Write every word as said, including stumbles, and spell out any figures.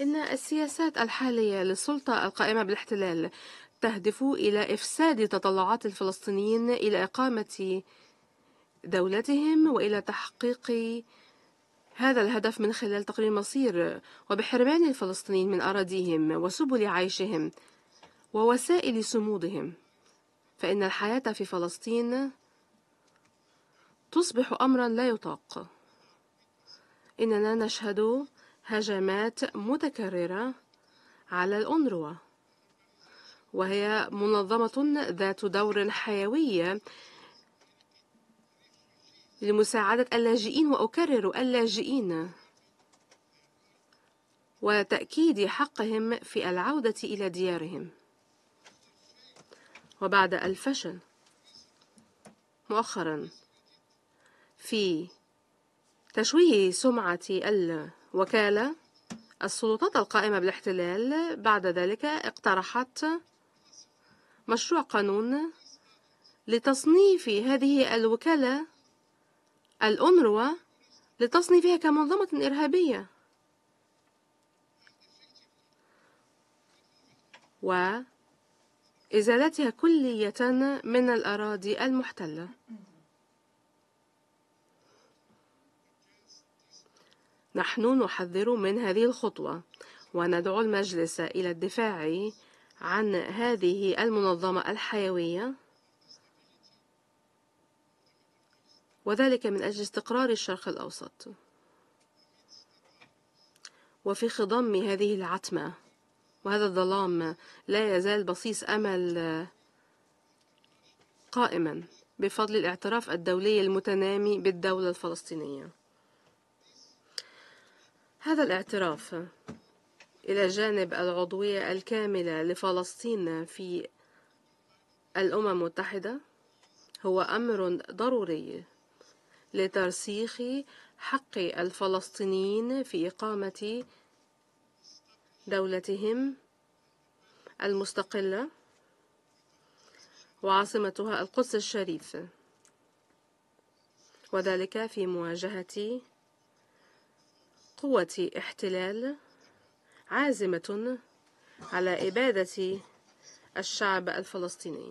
أن السياسات الحالية للسلطة القائمة بالاحتلال تهدف إلى إفساد تطلعات الفلسطينيين إلى إقامة دولتهم وإلى تحقيق هذا الهدف من خلال تقرير مصير وبحرمان الفلسطينيين من أراضيهم وسبل عيشهم ووسائل صمودهم، فإن الحياة في فلسطين تصبح أمرا لا يطاق. إننا نشهد هجمات متكررة على الأونروا، وهي منظمة ذات دور حيوي لمساعدة اللاجئين، وأكرر اللاجئين، وتأكيد حقهم في العودة إلى ديارهم. وبعد الفشل مؤخرا في تشويه سمعة الوكالة، السلطات القائمة بالاحتلال بعد ذلك اقترحت مشروع قانون لتصنيف هذه الوكالة الأونروا، لتصنيفها كمنظمة إرهابية، وإزالتها كلية من الأراضي المحتلة. نحن نحذر من هذه الخطوة وندعو المجلس إلى الدفاع عن هذه المنظمة الحيوية، وذلك من أجل استقرار الشرق الأوسط. وفي خضم هذه العتمة وهذا الظلام لا يزال بصيص أمل قائما بفضل الاعتراف الدولي المتنامي بالدولة الفلسطينية. هذا الاعتراف إلى جانب العضوية الكاملة لفلسطين في الأمم المتحدة هو أمر ضروري لترسيخ حق الفلسطينيين في إقامة دولتهم المستقلة وعاصمتها القدس الشريف، وذلك في مواجهة قوة احتلال عازمة على إبادة الشعب الفلسطيني.